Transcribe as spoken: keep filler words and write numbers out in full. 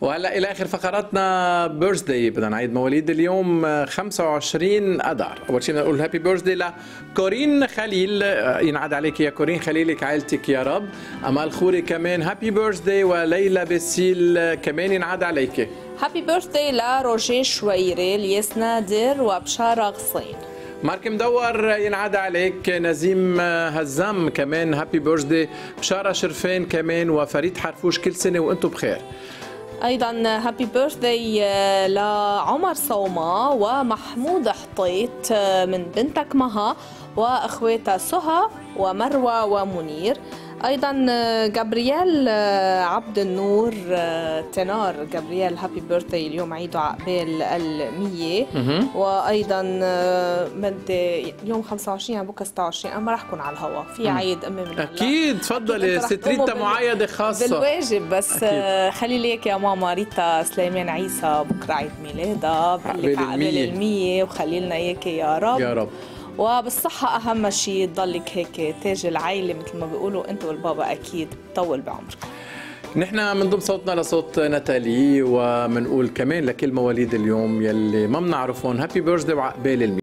وهلا الى اخر فقراتنا بيرث داي. بدنا نعيد مواليد اليوم خمسة وعشرين اذار. اول شيء بدنا نقول هابي بيرث داي لكورين خليل، ينعاد عليك يا كورين خليلك عائلتك يا رب. امال خوري كمان هابي بيرث داي، وليلى باسيل كمان ينعاد عليك هابي بيرث داي لروجيه شويري، ليس نادر وبشاره غصين. مارك مدور ينعاد عليك، نزيم هزام كمان هابي بيرث داي، بشاره شرفين كمان، وفريد حرفوش. كل سنه وانتم بخير. ايضا هابي بيرث داي لعمر صومه ومحمود حطيت من بنتك مها واخواتها سهى ومروه ومنير. ايضا جابرييل عبد النور تينار جابرييل هابي بيرث داي اليوم، عيده عقبال المية. وايضا بدي اليوم خمسة وعشرين عم بكره ستة وعشرين، انا ما رح اكون على الهواء في عيد امي من الله. اكيد تفضلي ست ريتا معايده خاصه بالواجب، بس خلي ليك يا ماما ريتا سليمان عيسى بكره عيد ميلادها بقلك عقبال المية، وخلي لنا اياك يا رب يا رب، وبالصحة أهم شيء تضلك هيك تاج العائلة مثل ما بيقولوا أنت والبابا، أكيد طول بعمرك. نحن بنضم صوتنا لصوت ناتالي، وبنقول كمان لكل مواليد اليوم يلي ما بنعرفهم هابي بيرث داي وعقبال الميلاد.